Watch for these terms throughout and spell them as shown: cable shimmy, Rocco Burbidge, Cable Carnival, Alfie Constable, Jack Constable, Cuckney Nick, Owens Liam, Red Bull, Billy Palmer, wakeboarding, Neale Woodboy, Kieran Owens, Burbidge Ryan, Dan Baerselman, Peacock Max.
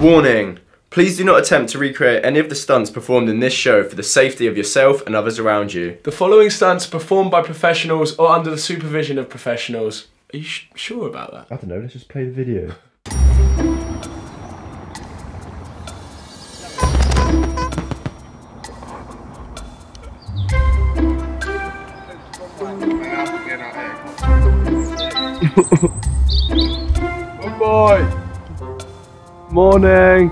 Warning. Please do not attempt to recreate any of the stunts performed in this show for the safety of yourself and others around you. The following stunts are performed by professionals or under the supervision of professionals. Are you sure about that? I don't know, let's just play the video. Good boy! Morning!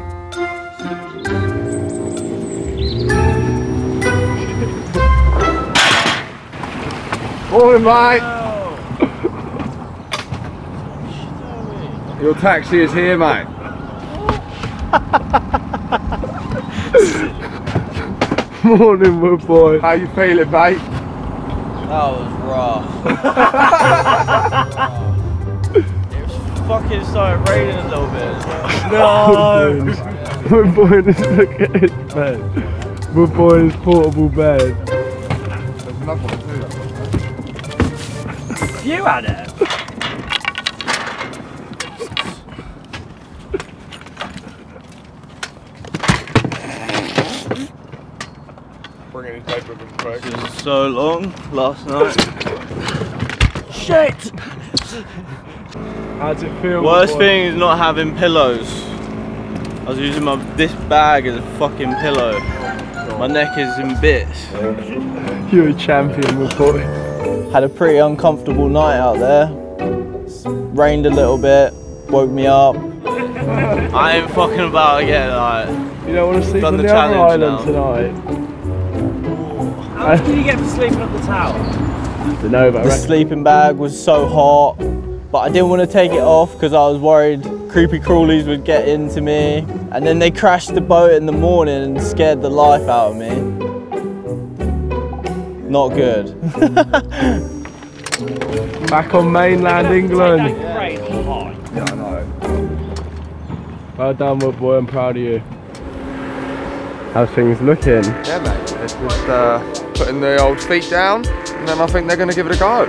Morning, mate! Your taxi is here, mate. Morning, Woodboy. How you feeling, mate? That was rough. It was fucking started raining a little bit as well. No! Woodboy in his, look at his bed. Woodboy in his portable bed. There's another one too. You had it? It was so long last night. Shit! How does it feel? Worst thing is not having pillows. I was using this bag as a fucking pillow. My neck is in bits. You're a champion, my boy. Had a pretty uncomfortable night out there. Rained a little bit, woke me up. I ain't fucking about again. You don't want to sleep on the other island tonight. How much did you get for sleeping up the tower? I don't know, but the sleeping bag was so hot, but I didn't want to take it off because I was worried creepy crawlies would get into me. And then they crashed the boat in the morning and scared the life out of me. Not good. Back on mainland England. Yeah, I know. Well done, Woodboy. I'm proud of you. How's things looking? Yeah, mate. It's just putting the old feet down, and then I think they're going to give it a go.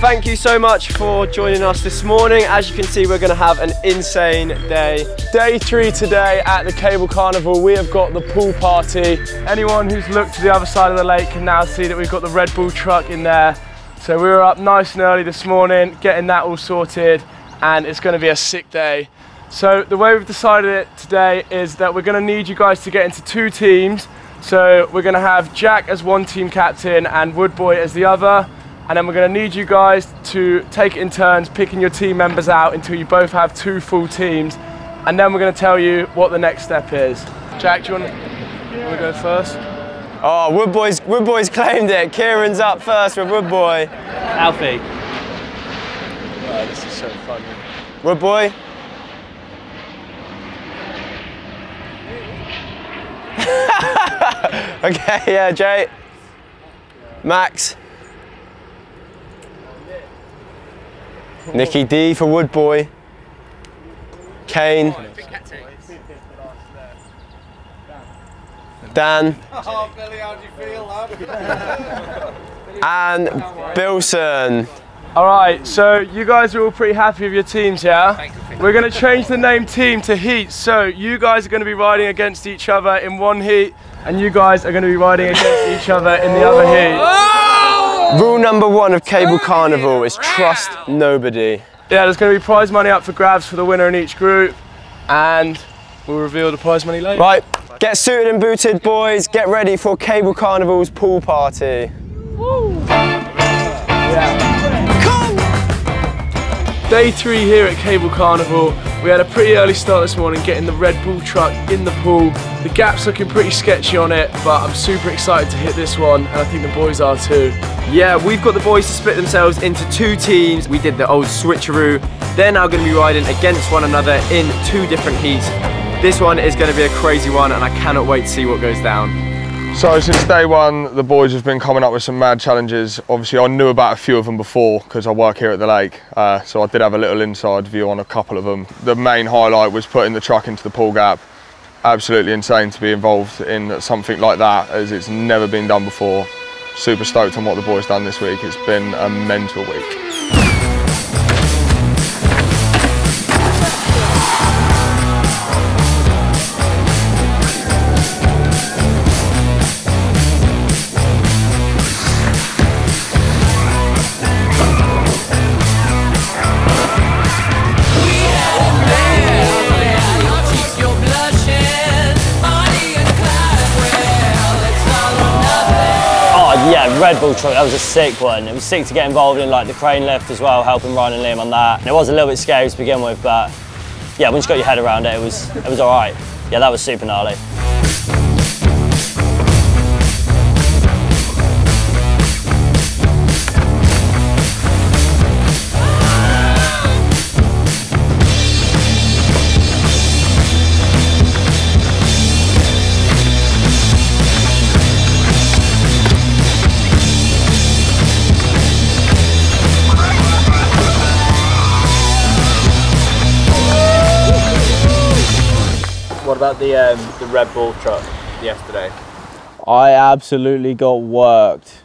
Thank you so much for joining us this morning. As you can see, we're going to have an insane day. Day 3 today at the Cable Carnival. We have got the pool party. Anyone who's looked to the other side of the lake can now see that we've got the Red Bull truck in there. So we were up nice and early this morning, getting that all sorted, and it's going to be a sick day. So the way we've decided it today is that we're going to need you guys to get into 2 teams. So we're going to have Jack as one team captain and Woodboy as the other. And then we're going to need you guys to take it in turns picking your team members out until you both have 2 full teams. And then we're going to tell you what the next step is. Jack, do you want to go first? Oh, Woodboy's claimed it. Kieran's up first with Woodboy. Alfie. Oh, this is so funny. Woodboy. Okay, yeah, Jay. Max. Nicky D for Woodboy. Kane. Dan. Oh, Billy, how do you feel, lad? And Bilson. All right, so you guys are all pretty happy with your teams, yeah? We're going to change the name team to heats. So you guys are going to be riding against each other in one heat, and you guys are going to be riding against each other in the other heat. Rule number 1 of Cable Carnival is trust nobody. Yeah, there's going to be prize money up for grabs for the winner in each group, and we'll reveal the prize money later. Right, get suited and booted, boys. Get ready for Cable Carnival's pool party. Woo. Yeah. Come. Day 3 here at Cable Carnival. We had a pretty early start this morning, getting the Red Bull truck in the pool. The gap's looking pretty sketchy on it, but I'm super excited to hit this one, and I think the boys are too. Yeah, we've got the boys to split themselves into 2 teams. We did the old switcheroo. They're now going to be riding against one another in 2 different heats. This one is going to be a crazy one, and I cannot wait to see what goes down. So since day 1, the boys have been coming up with some mad challenges. Obviously, I knew about a few of them before because I work here at the lake, so I did have a little inside view on a couple of them. The main highlight was putting the truck into the pool gap. absolutely insane to be involved in something like that, as it's never been done before. Super stoked on what the boys done this week. It's been a mental week. Red Bull truck, that was a sick one. It was sick to get involved in, like the crane lift as well, helping Ryan and Liam on that. And it was a little bit scary to begin with, but yeah, once you got your head around it, it was all right. Yeah, that was super gnarly. About the Red Bull truck yesterday. I absolutely got worked.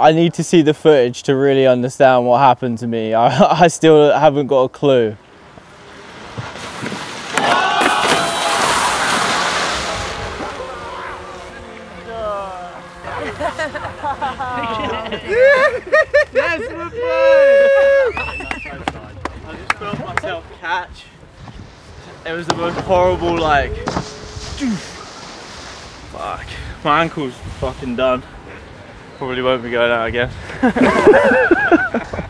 I need to see the footage to really understand what happened to me. I still haven't got a clue. Yes, we're playing! I just felt myself catch. It was the most horrible, like, fuck. My ankle's fucking done. Probably won't be going out again.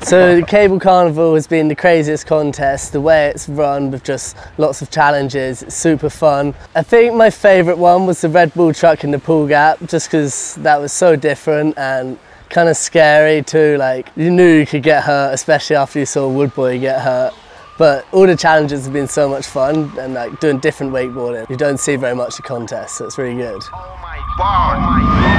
So the Cable Carnival has been the craziest contest. The way it's run with just lots of challenges, it's super fun. I think my favourite one was the Red Bull truck in the pool gap, just because that was so different and kind of scary too. Like, you knew you could get hurt, especially after you saw Woodboy get hurt. But all the challenges have been so much fun, and like doing different wakeboarding. You don't see very much of contests, so it's really good. Oh my God! Oh my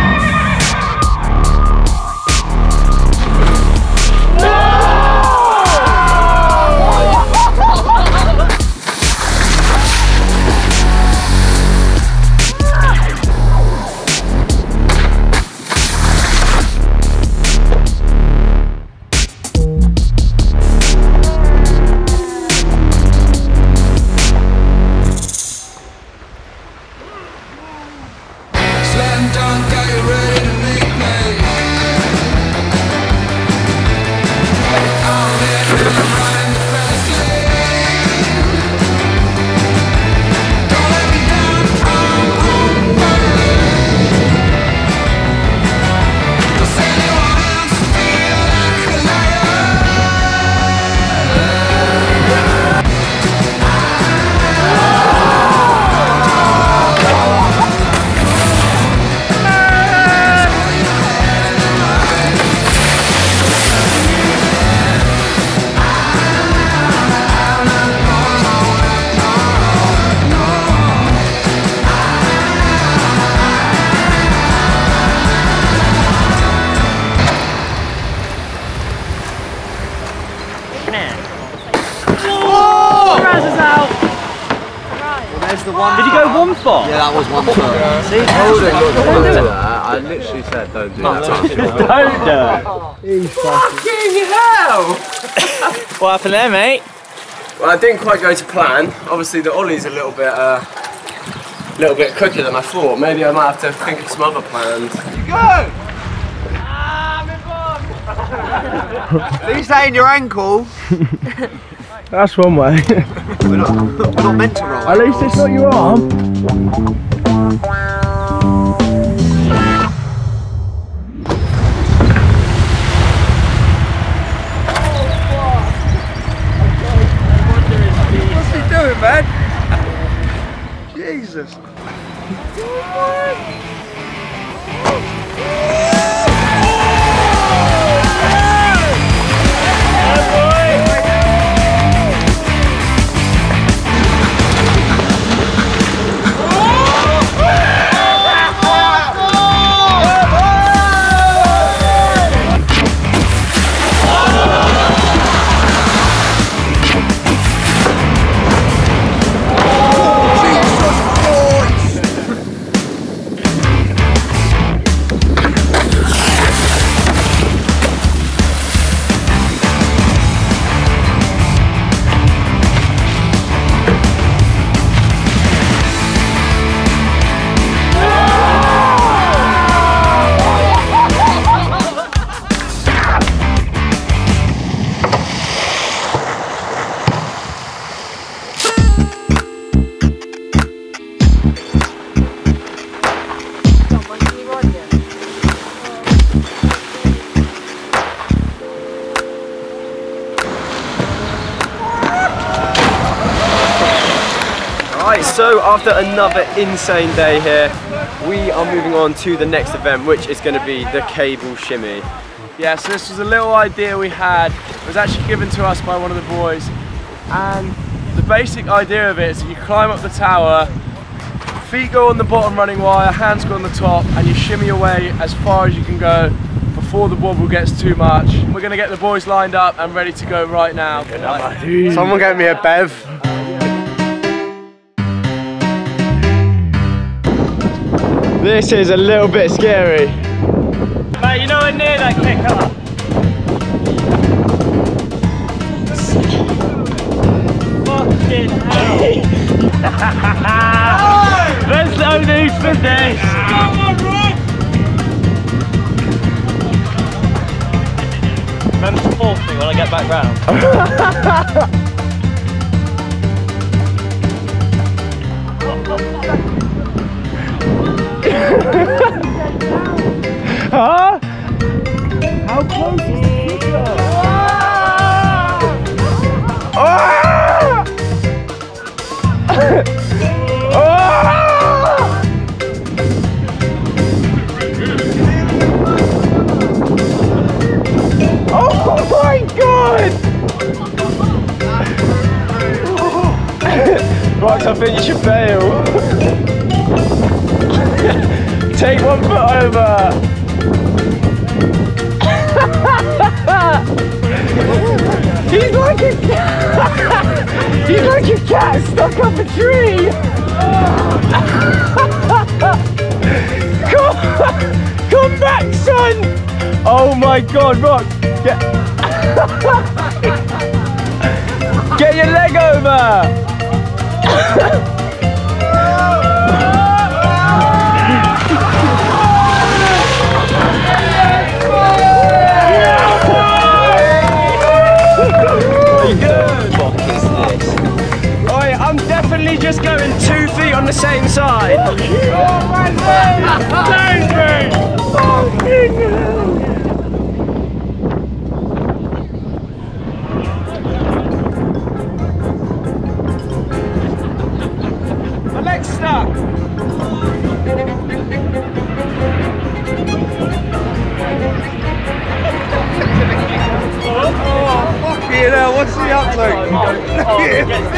What happened there, mate? Well, I didn't quite go to plan. Obviously, the ollie's a little bit quicker than I thought. Maybe I might have to think of some other plans. You go! Ah, my bum! Are you saying your ankle? That's one way. We're not meant to roll. At least it's not your arm. Man. Jesus. So after another insane day here, we are moving on to the next event, which is going to be the cable shimmy. Yeah, so this was a little idea we had. It was actually given to us by one of the boys, and the basic idea of it is you climb up the tower, feet go on the bottom running wire, hands go on the top, and you shimmy away as far as you can go before the wobble gets too much. We're going to get the boys lined up and ready to go right now. Someone get me a bev. This is a little bit scary. Mate, you know we're near that click up. Fucking hell. There's no need for this. Remember to force me when I get back round. Huh? How close is the picture? Oh! Oh! Oh my God! Right, I think you should fail. Take one foot over. He's like a cat! He's like a cat stuck up a tree! Come back, son! Oh my God, Rock! Get your leg over! Just going 2 feet on the same side. Oh, oh, my leg's stuck. Oh, fuck you now, what's he up to? Look at him.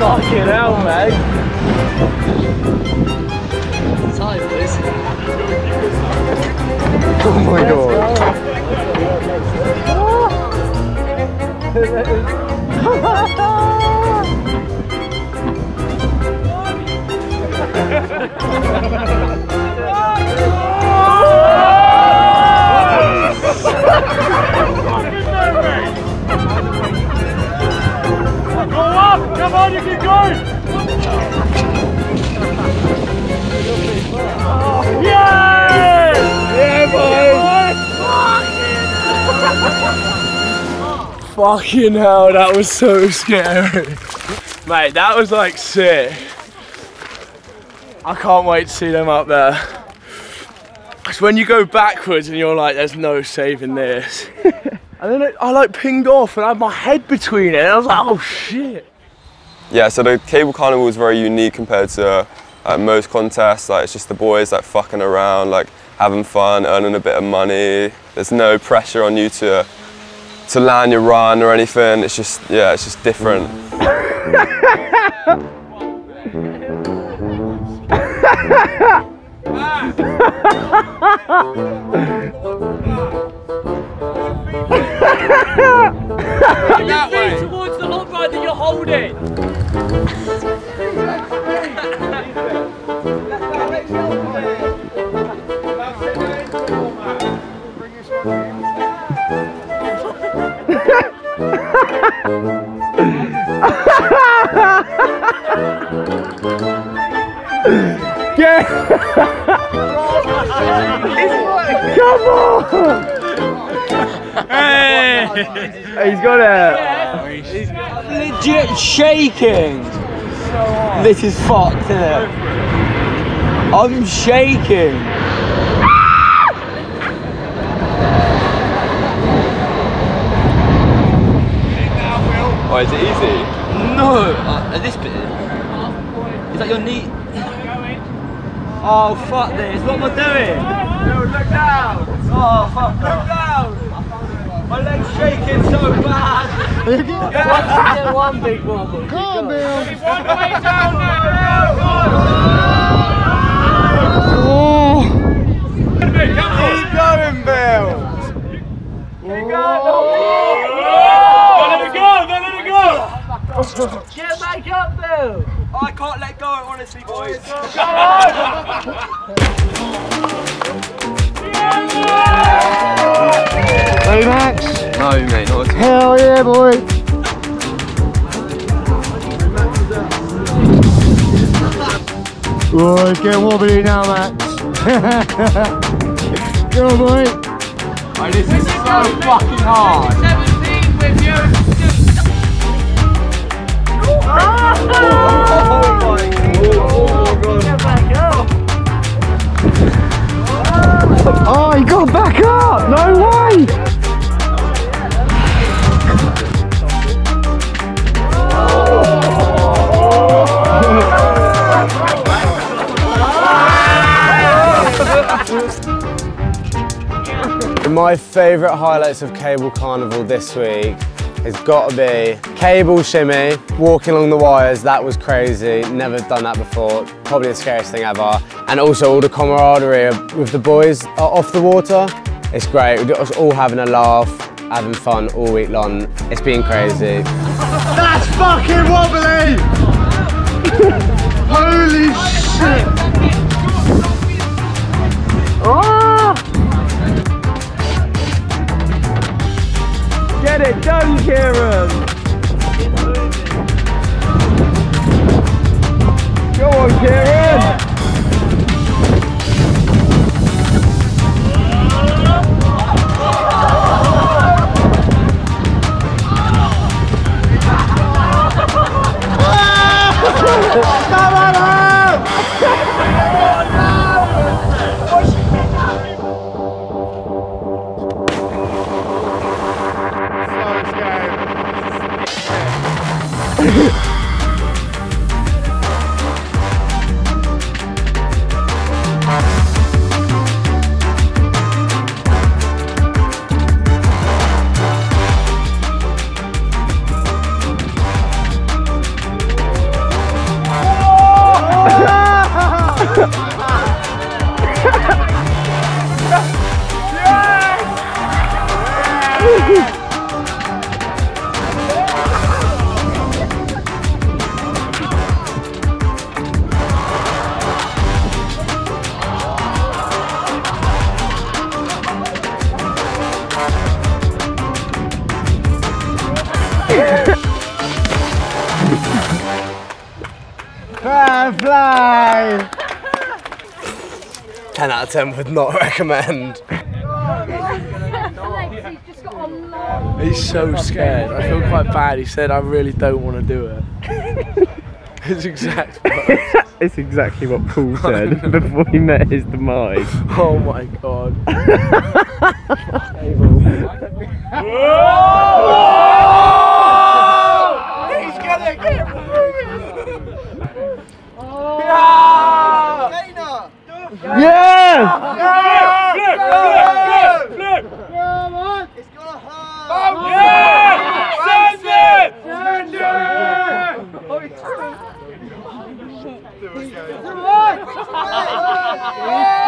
Fucking hell, mate. Time, boys. Oh my God. Go up! Come on, you can go! Yeah! Fucking hell, that was so scary. Mate, that was like sick. I can't wait to see them up there. It's when you go backwards and you're like, there's no saving this. And then I like pinged off and I had my head between it and I was like, oh shit. Yeah, so the Cable Carnival is very unique compared to most contests. Like, it's just the boys like fucking around, like having fun, earning a bit of money. There's no pressure on you to land your run or anything. It's just, yeah, it's just different. That way. Towards the hot rod that you're holding. Yeah. Come on! Hey! He's got it. He's legit shaking. This is fucked, isn't it? I'm shaking. Oh, is it easy? No. This bit. Is that your knee? Oh, fuck this. What am I doing? No, look down. Oh, fuck. Look down. My leg's shaking so bad. What's one big wobble? Come on, Bill. He's one way down now. Oh. Keep going, Bill. Keep going. Don't let it go. Don't let it go. Get back up, Bill. Oh, I can't let go, honestly, boys. Hey, Max. No, mate, not at all. Hell yeah, boy. Oh, it's getting wobbly now, Max. Go on, boy. Oh, this is so fucking hard. 17 with you. Oh, oh my God. Oh, he got back up. No way. My favourite highlights of Cable Carnival this week has got to be cable shimmy, walking along the wires. That was crazy, never done that before. Probably the scariest thing ever. And also all the camaraderie with the boys off the water. It's great, we're just all having a laugh, having fun all week long. It's been crazy. That's fucking wobbly! Holy shit! Oh! Get it done, Kieran! Go on, Kieran! Fly! 10 out of 10 would not recommend. He's so scared. I feel quite bad. He said, I really don't want to do it. It's exact words. It's exactly what Paul said before he met his demise. Oh my God. He's gonna get moving. Yeah! Yeah! Flip! Flip! Flip! Come on! It's gonna hurt! Yeah! Send it! Send it! Come on! Yeah!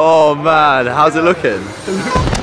Oh man, how's it looking?